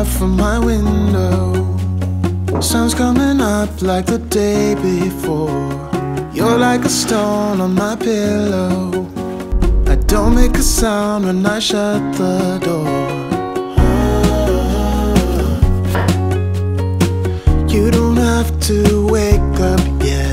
out from my window. Sun's coming up like the day before. You're like a stone on my pillow. I don't make a sound when I shut the door. Oh, you don't have to wake up yet.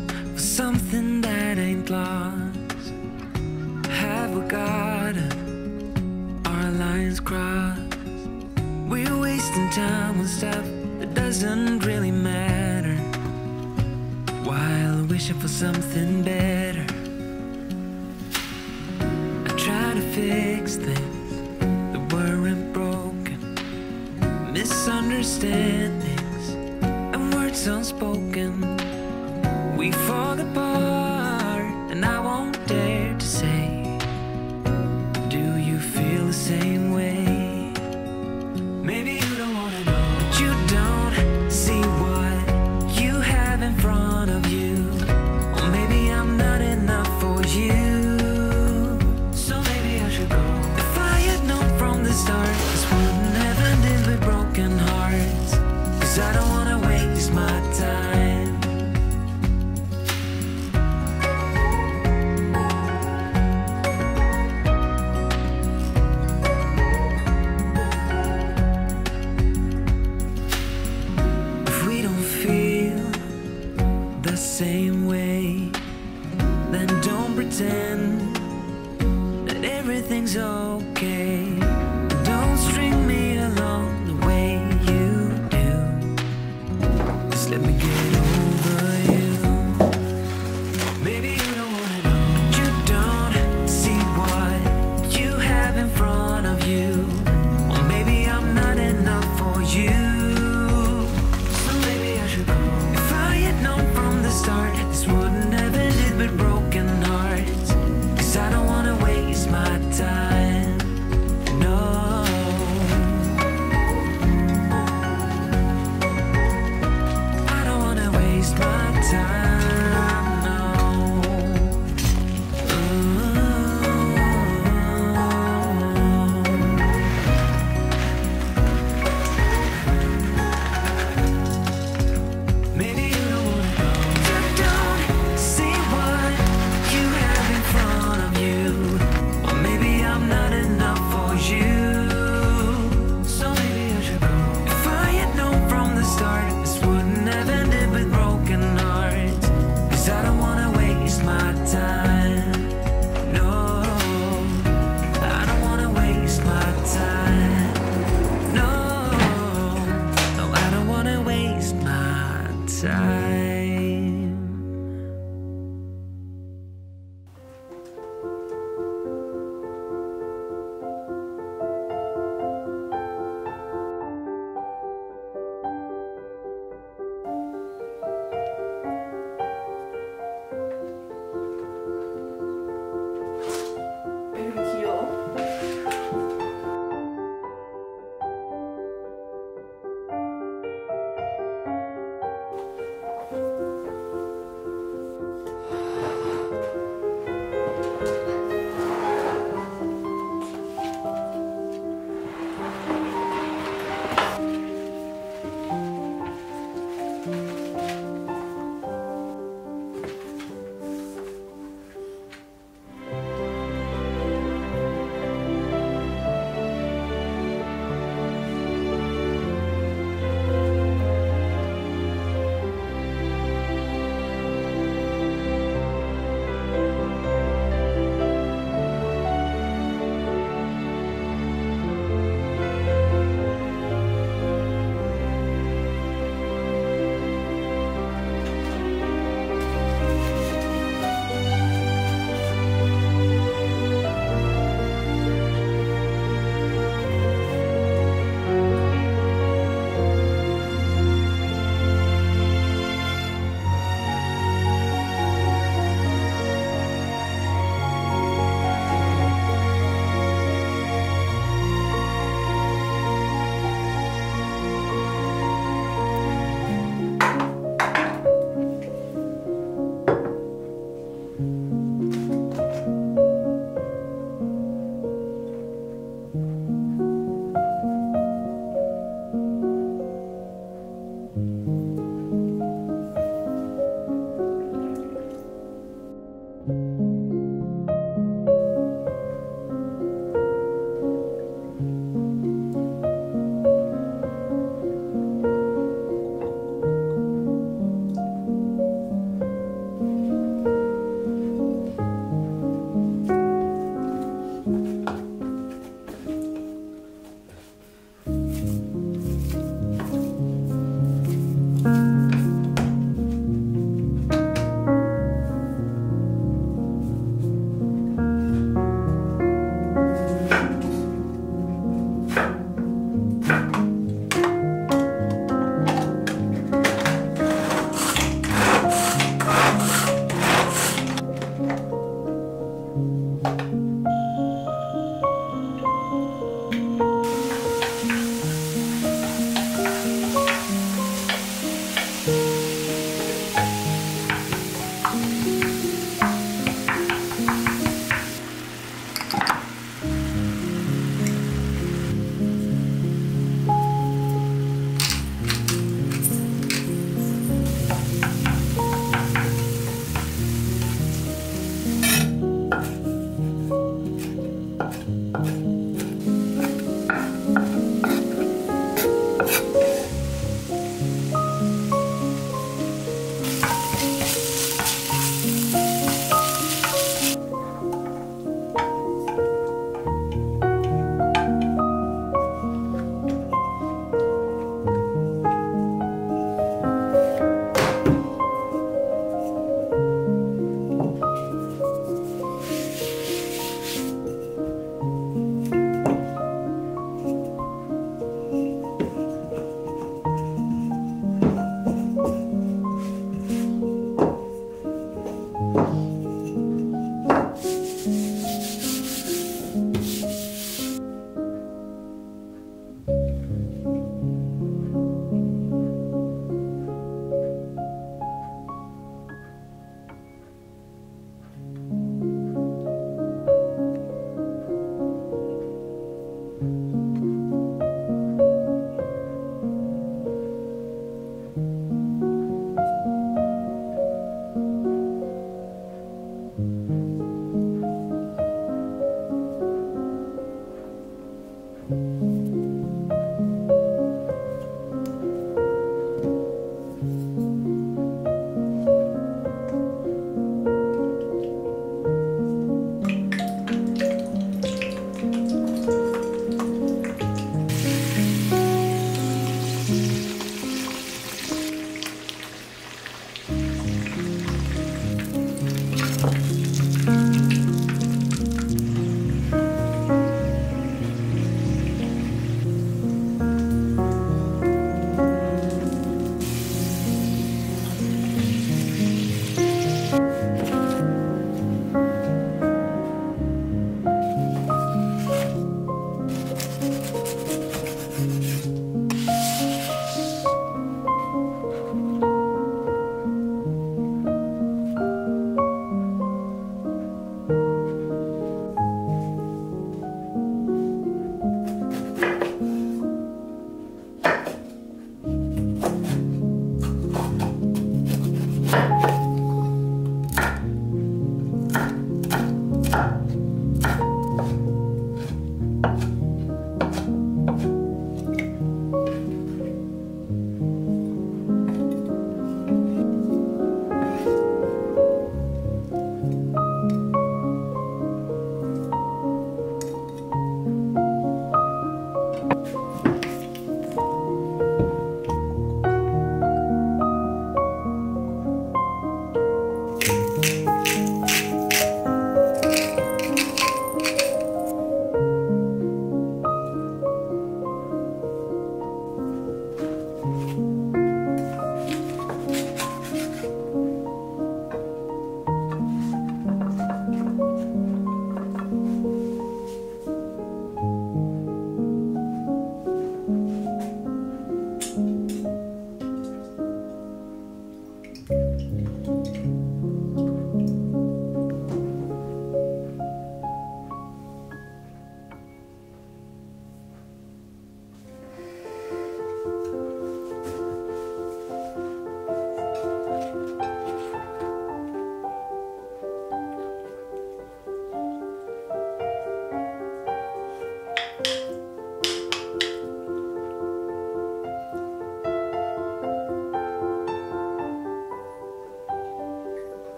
For something that ain't lost, have forgotten our lines crossed. We're wasting time on stuff that doesn't really matter, while wishing for something better. I try to fix things that weren't broken, misunderstandings and words unspoken. We fall apart, and I won't dare to say, do you feel the same way? Maybe you don't wanna know, but you don't see what you have in front of you. Or maybe I'm not enough for you, so maybe I should go. If I had known from the start, this wouldn't have ended with broken hearts. Cause I don't wanna waste my time. Same way, then don't pretend that everything's okay. Don't string me along the way you do. Just let me get over you. Maybe you don't wanna know, but you don't see what you have in front of you. Or maybe I'm not enough for you, so maybe time.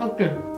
Okay.